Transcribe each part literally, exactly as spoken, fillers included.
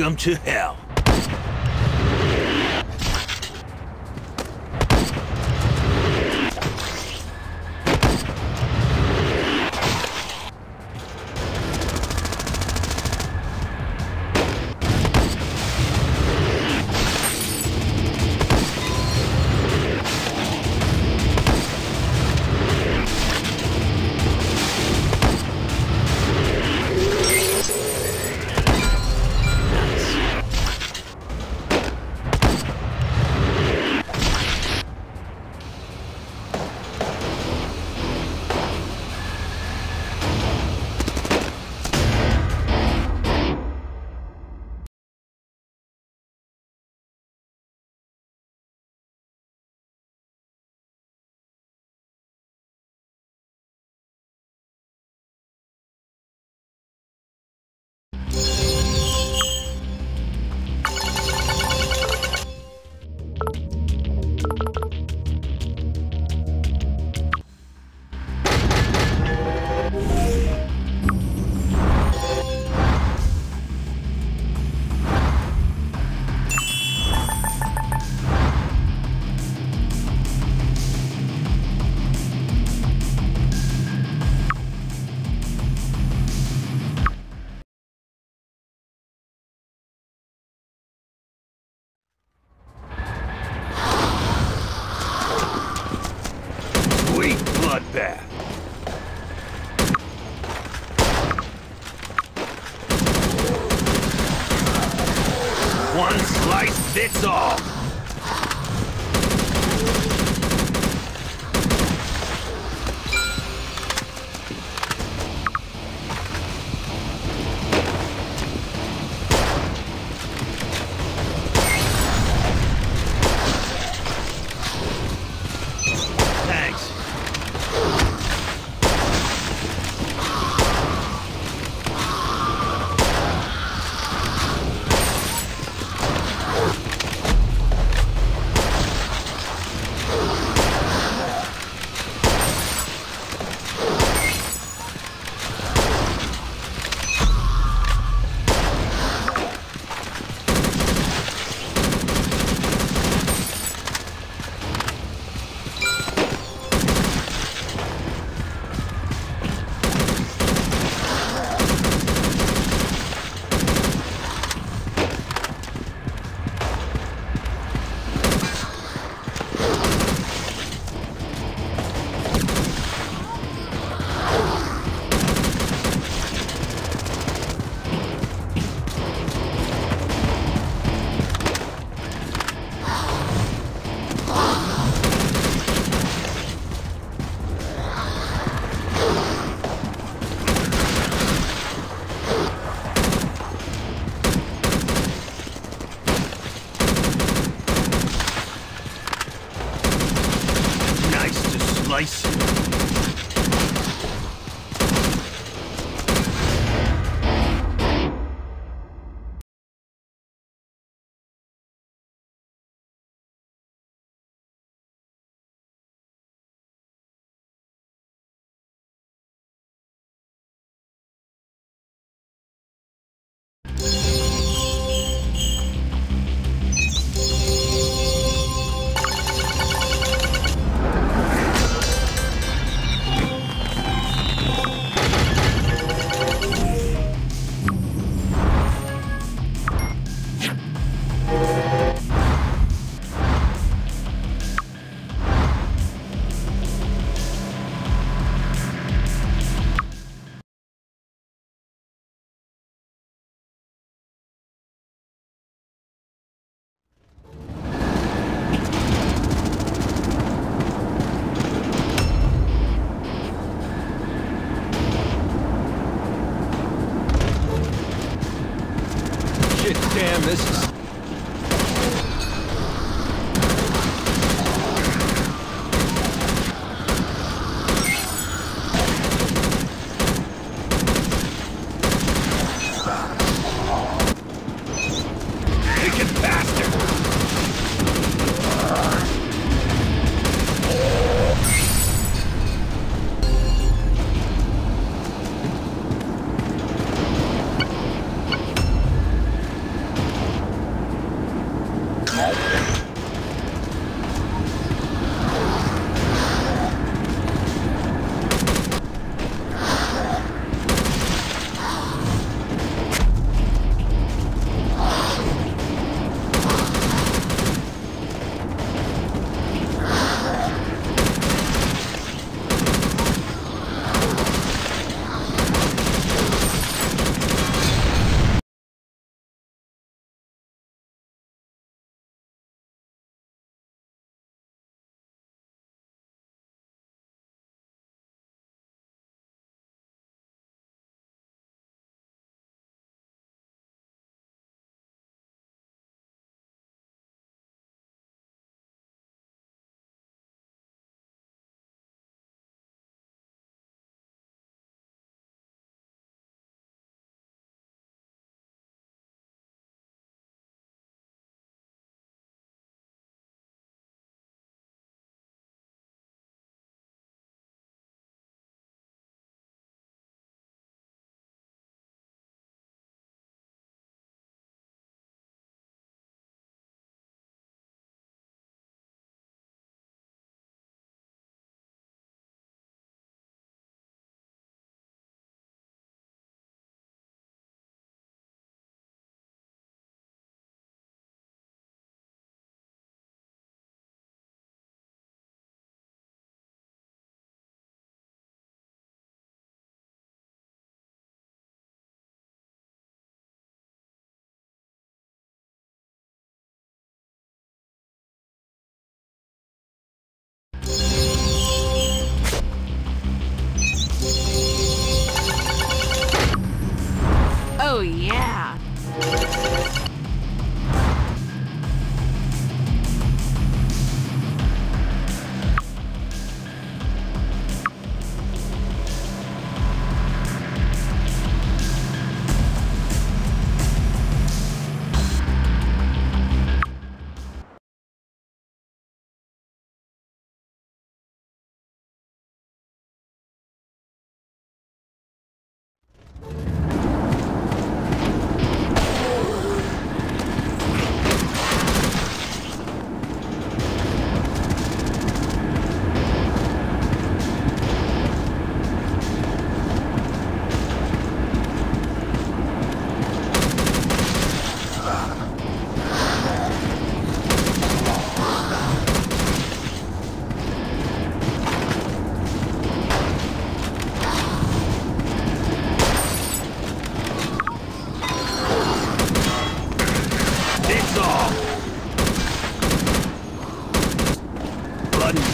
Welcome to hell. Bloodbath. One slice fits all.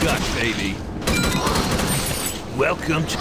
gut, baby. Welcome to...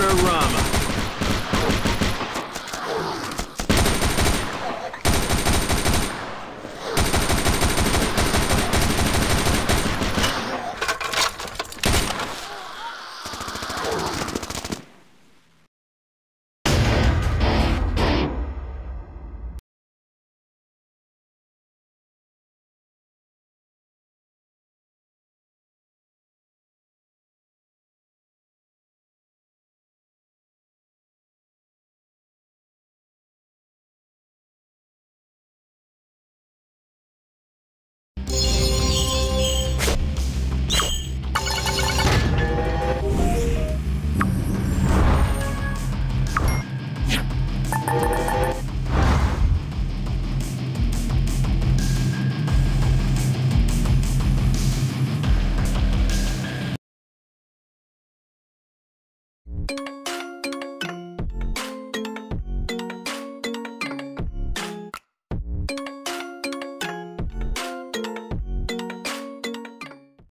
Motorama.